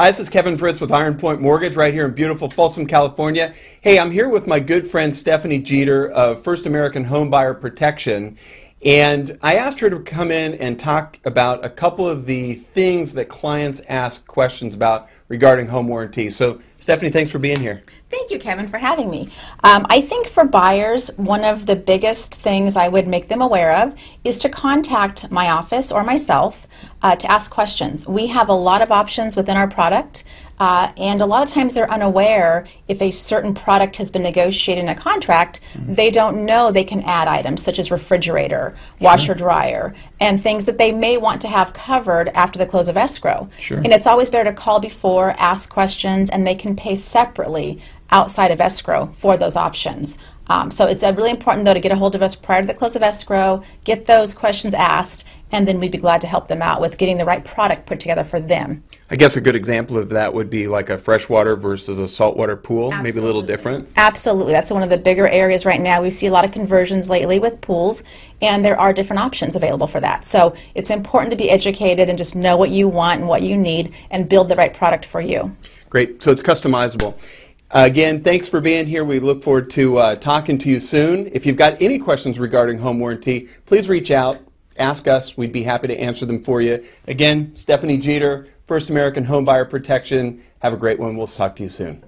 Hi, this is Kevin Fritz with Iron Point Mortgage right here in beautiful Folsom, California. Hey, I'm here with my good friend Stephanie Jeter of First American Home Buyer Protection, and I asked her to come in and talk about a couple of the things that clients ask questions about regarding home warranty. So, Stephanie, thanks for being here. Thank you, Kevin, for having me. I think for buyers, one of the biggest things I would make them aware of is to contact my office or myself to ask questions. We have a lot of options within our product, and a lot of times they're unaware if a certain product has been negotiated in a contract, they don't know they can add items such as refrigerator, washer-dryer, and things that they may want to have covered after the close of escrow. Sure. And it's always better to call before, ask questions, and they can pay separately outside of escrow for those options. So it's really important, though, to get a hold of us prior to the close of escrow, get those questions asked, and then we'd be glad to help them out with getting the right product put together for them. I guess a good example of that would be like a freshwater versus a saltwater pool. Absolutely. Maybe a little different. Absolutely. That's one of the bigger areas right now. We see a lot of conversions lately with pools, and there are different options available for that. So it's important to be educated and just know what you want and what you need and build the right product for you. Great. So it's customizable. Again, thanks for being here. We look forward to talking to you soon. If you've got any questions regarding home warranty, please reach out, ask us. We'd be happy to answer them for you. Again, Stephanie Jeter, First American Home Buyer Protection. Have a great one. We'll talk to you soon.